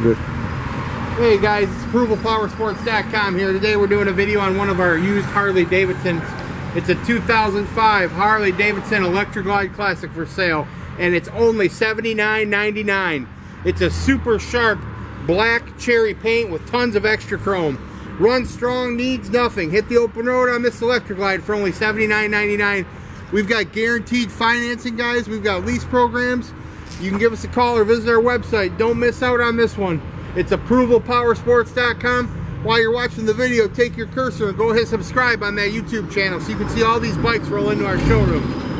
Good. Hey guys, it's ApprovalPowersports.com here. Today we're doing a video on one of our used Harley Davidsons. It's a 2005 Harley Davidson Electra Glide Classic for sale, and it's only $79.99. It's a super sharp black cherry paint with tons of extra chrome. Runs strong, needs nothing. Hit the open road on this Electra Glide for only $79.99. We've got guaranteed financing, guys. We've got lease programs. You can give us a call or visit our website. Don't miss out on this one. It's ApprovalPowersports.com. While you're watching the video, take your cursor and go ahead and subscribe on that YouTube channel so you can see all these bikes roll into our showroom.